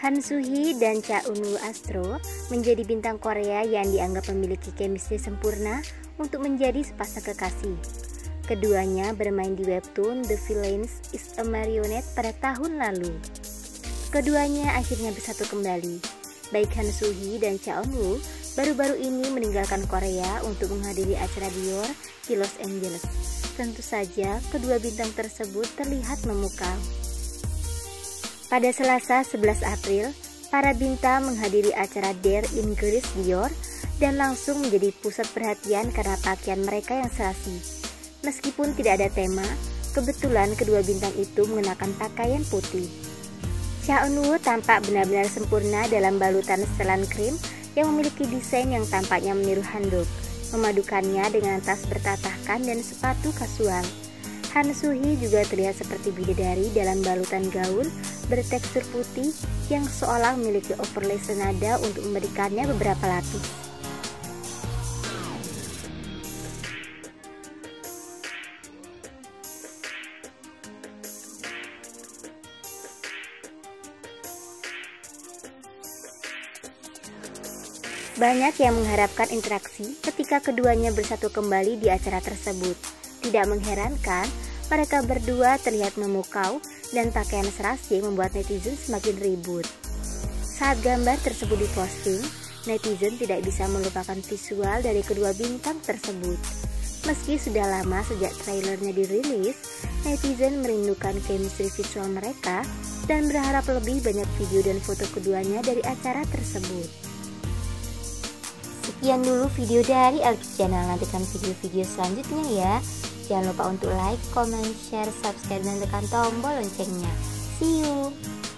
Han So-hee dan Cha Eun-woo Astro menjadi bintang Korea yang dianggap memiliki chemistry sempurna untuk menjadi sepasang kekasih. Keduanya bermain di webtoon The Villainess Is A Marionette pada tahun lalu. Keduanya akhirnya bersatu kembali. Baik Han So-hee dan Cha Eun-woo baru-baru ini meninggalkan Korea untuk menghadiri acara Dior di Los Angeles. Tentu saja kedua bintang tersebut terlihat memukau. Pada Selasa 11 April, para bintang menghadiri acara Dare in Greece Dior dan langsung menjadi pusat perhatian karena pakaian mereka yang serasi. Meskipun tidak ada tema, kebetulan kedua bintang itu mengenakan pakaian putih. Cha Eun-woo tampak benar-benar sempurna dalam balutan setelan krim yang memiliki desain yang tampaknya meniru handuk, memadukannya dengan tas bertatahkan dan sepatu kasual. Han So-hee juga terlihat seperti bidadari dalam balutan gaun bertekstur putih yang seolah memiliki overlay senada untuk memberikannya beberapa lapis. Banyak yang mengharapkan interaksi ketika keduanya bersatu kembali di acara tersebut. Tidak mengherankan, mereka berdua terlihat memukau dan pakaian serasi membuat netizen semakin ribut. Saat gambar tersebut diposting, netizen tidak bisa melupakan visual dari kedua bintang tersebut. Meski sudah lama sejak trailernya dirilis, netizen merindukan chemistry visual mereka dan berharap lebih banyak video dan foto keduanya dari acara tersebut. Sekian dulu video dari ALJIB Channel, nantikan video-video selanjutnya ya. Jangan lupa untuk like, comment, share, subscribe, dan tekan tombol loncengnya. See you!